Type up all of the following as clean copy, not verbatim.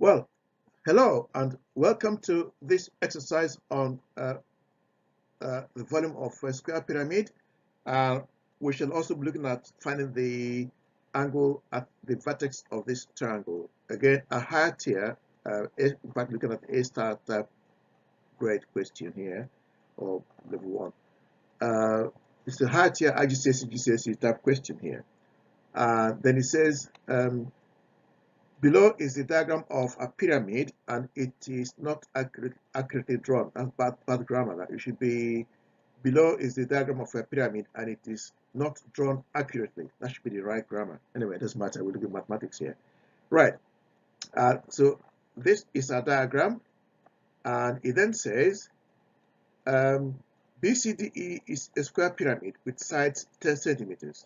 Well, hello and welcome to this exercise on the volume of a square pyramid. We shall also be looking at finding the angle at the vertex of this triangle. Again, a higher tier, in fact looking at A star type grade question here, or level 1. It's a higher tier IGCSE, GCSE type question here. Then it says, below is the diagram of a pyramid and it is not accurately drawn. That's bad grammar. That it should be, below is the diagram of a pyramid and it is not drawn accurately. That should be the right grammar. Anyway, it doesn't matter. We're looking at mathematics here. Right. So this is our diagram. And it then says, BCDE is a square pyramid with sides 10 centimeters.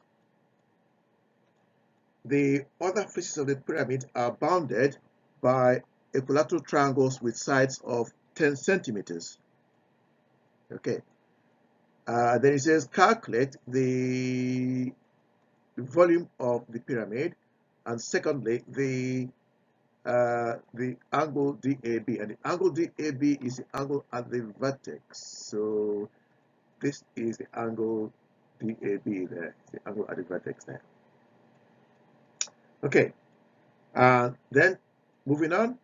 The other faces of the pyramid are bounded by equilateral triangles with sides of 10 centimeters. Okay. Then it says calculate the volume of the pyramid, and secondly the angle DAB, and the angle DAB is the angle at the vertex. So this is the angle DAB there, the angle at the vertex there. Okay, then moving on.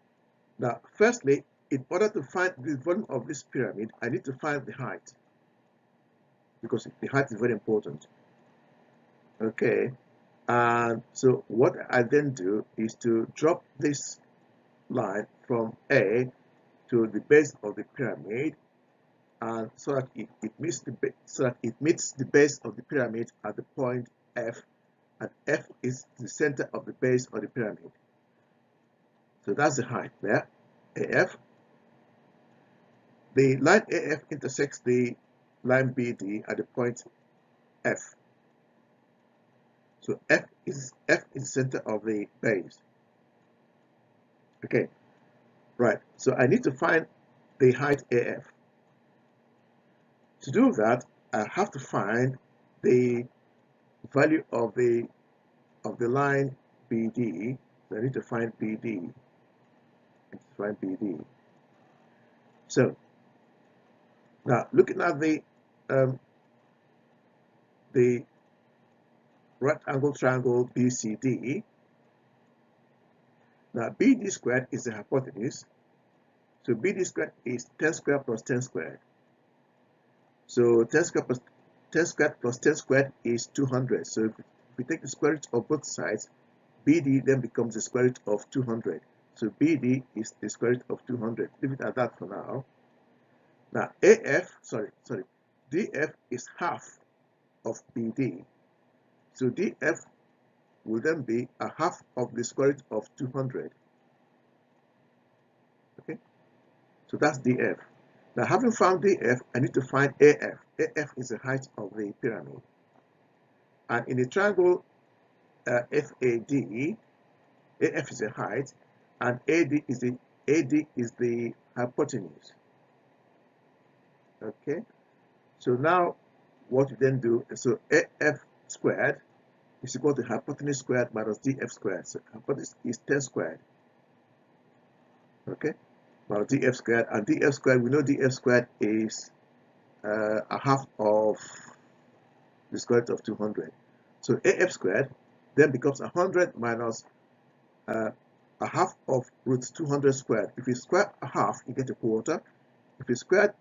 Now, firstly, in order to find the volume of this pyramid, I need to find the height, because the height is very important. Okay, and so what I then do is to drop this line from A to the base of the pyramid, and so that it meets the base of the pyramid at the point F. And F is the center of the base of the pyramid. So that's the height there, AF. The line AF intersects the line BD at the point F. So F is the center of the base. Okay, right. So I need to find the height AF. To do that, I have to find the value of the line BD. So I need to find BD. So now looking at the right angle triangle BCD. Now BD squared is the hypotenuse. So BD squared is 10 squared plus 10 squared. So 10 squared plus 10 squared plus 10 squared is 200. So if we take the square root of both sides, BD then becomes the square root of 200. So BD is the square root of 200. Leave it at that for now. Now DF is half of BD. So DF will then be a half of the square root of 200. Okay, so that's DF. Now, having found DF, I need to find AF. AF is the height of the pyramid. And in the triangle FAD, AF is the height, and AD is the hypotenuse. Okay? So now, what we then do, so AF squared is equal to hypotenuse squared minus DF squared. So hypotenuse is 10 squared. Okay? Well, DF squared, and DF squared, we know DF squared is a half of the square root of 200. So AF squared then becomes 100 minus a half of root 200 squared. If you square a half, you get a quarter. If you square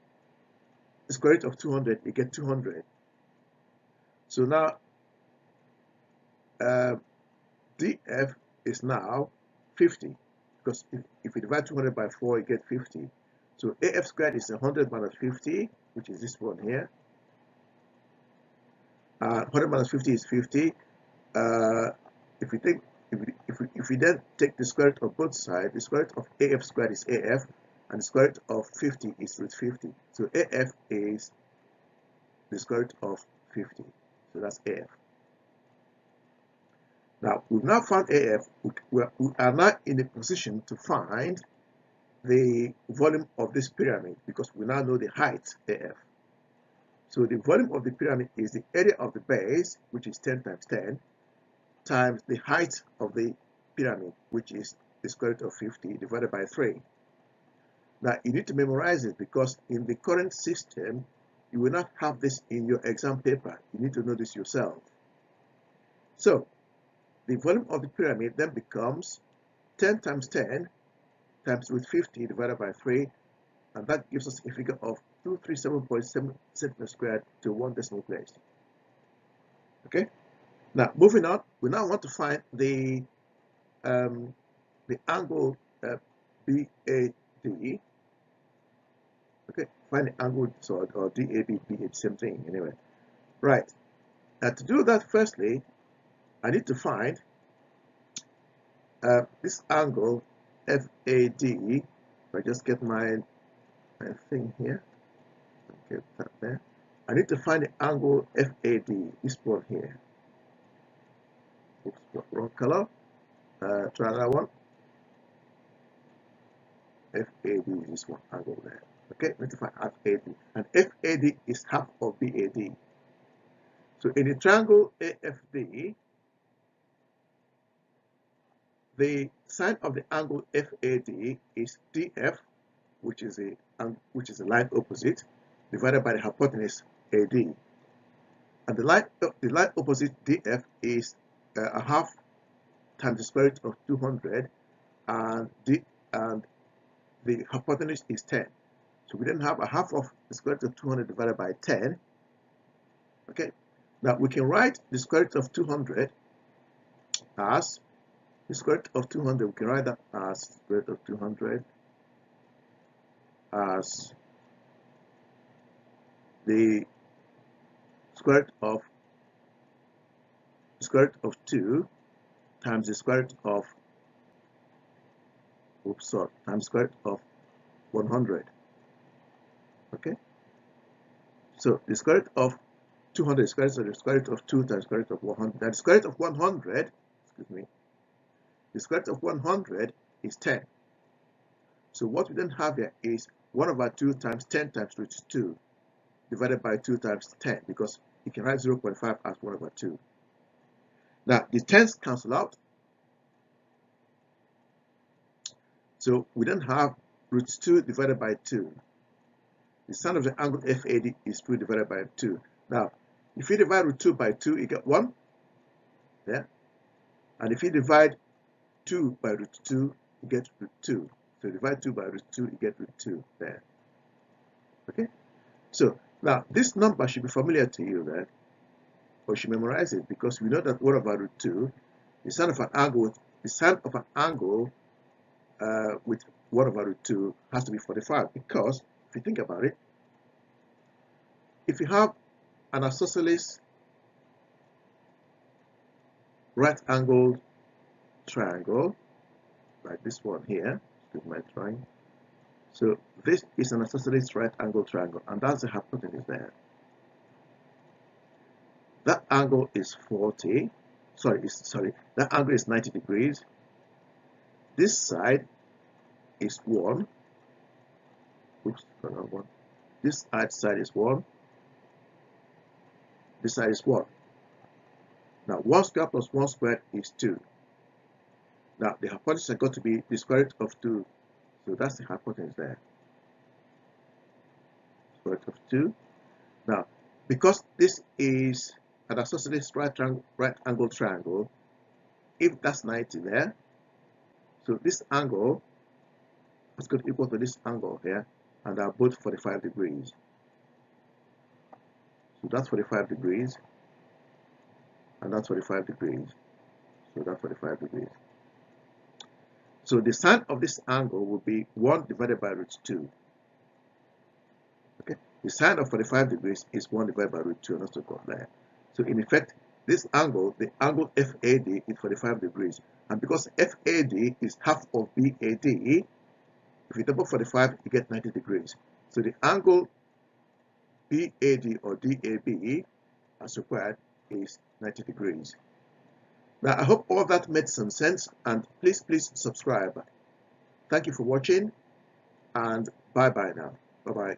the square root of 200, you get 200. So now DF is now 50. Because if you divide 200 by 4, you get 50. So AF squared is 100 minus 50, which is this one here. 100 minus 50 is 50. If we then take the square root of both sides, the square root of AF squared is AF, and the square root of 50 is root 50. So AF is the square root of 50. So that's AF. Now, we've now found AF. We are now in a position to find the volume of this pyramid, because we now know the height, AF. So the volume of the pyramid is the area of the base, which is 10 times 10, times the height of the pyramid, which is is square root of 50 divided by 3. Now, you need to memorize it because in the current system, you will not have this in your exam paper. You need to know this yourself. So, the volume of the pyramid then becomes 10 times 10 times with 50 divided by 3, and that gives us a figure of 237.7 centimeters squared to one decimal place. Okay. Now, moving on, we now want to find the angle BAD. Okay, find the angle or DAB, BAD, same thing anyway. Right. Now, to do that, firstly, I need to find this angle FAD. If I just get my thing here, get that there. I need to find the angle FAD, this one here. Oops, wrong color. Try that one. FAD is this one angle there. Okay, let's find FAD. And FAD is half of BAD. So in the triangle AFD, the sine of the angle FAD is DF, which is the line opposite, divided by the hypotenuse AD. And the line opposite DF is a half times the square root of 200, and the hypotenuse is 10. So we then have a half of the square root of 200 divided by 10. Okay, now we can write the square root of 200 as the square root of 200. We can write that as the square root of 200 as the square root of 2 times the square root of times square root of 100. Okay, so the square root of 200 square root of the square root of 2 times square root of 100. Now the square root of 100, excuse me, the square root of 100 is 10. So what we then have here is 1 over 2 times 10 times root 2 divided by 2 times 10, because you can write 0.5 as 1 over 2. Now the tens cancel out. So we then have root 2 divided by 2. The sine of the angle FAD is 2 divided by 2. Now, if you divide root 2 by 2, you get 1. Yeah. And if you divide 2 by root 2, you get root 2. So divide 2 by root 2, you get root 2 there. Okay? So, now, this number should be familiar to you there, or you should memorize it, because we know that 1 over root 2, the sine of an angle with 1 over root 2 has to be 45, because if you think about it, if you have an isosceles right-angled triangle, like this one here, excuse my drawing. So this is an isosceles right-angled triangle, and that's the hypotenuse there. That angle is 90 degrees. This side is 1. Oops, another one. This side is 1. This side is 1. Now, 1 squared plus 1 squared is 2. Now, the hypotenuse has got to be the square root of 2. So that's the hypotenuse there. Square root of 2. Now, because this is an isosceles right angle triangle, if that's 90 there, so this angle is going to equal to this angle here, and they are both 45 degrees. So that's 45 degrees, and that's 45 degrees. So that's 45 degrees. So the sine of this angle will be 1 divided by root 2. Okay, the sine of 45 degrees is 1 divided by root 2, and that's what got there. So in effect, this angle, the angle FAD, is 45 degrees. And because FAD is half of BAD, if you double 45, you get 90 degrees. So the angle BAD or DAB as required is 90 degrees. Now, I hope all that made some sense, and please subscribe. Thank you for watching, and bye-bye now. Bye-bye.